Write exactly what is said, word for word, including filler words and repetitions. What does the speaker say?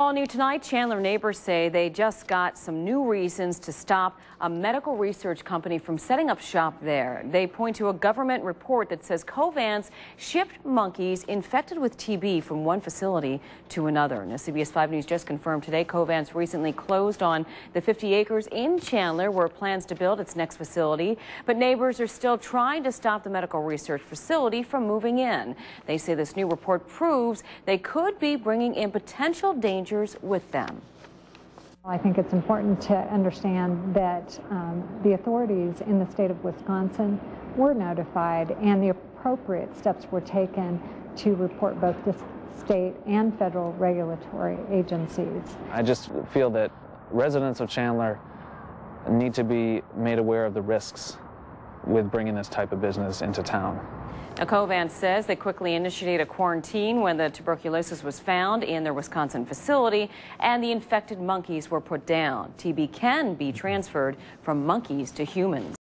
All new tonight, Chandler neighbors say they just got some new reasons to stop a medical research company from setting up shop there. They point to a government report that says Covance shipped monkeys infected with T B from one facility to another. And as C B S five News just confirmed today, Covance recently closed on the fifty acres in Chandler where it plans to build its next facility. But neighbors are still trying to stop the medical research facility from moving in. They say this new report proves they could be bringing in potential danger with them. I think it's important to understand that um, the authorities in the state of Wisconsin were notified and the appropriate steps were taken to report both the state and federal regulatory agencies. I just feel that residents of Chandler need to be made aware of the risks with bringing this type of business into town. Now, Covance says they quickly initiated a quarantine when the tuberculosis was found in their Wisconsin facility and the infected monkeys were put down. T B can be transferred from monkeys to humans.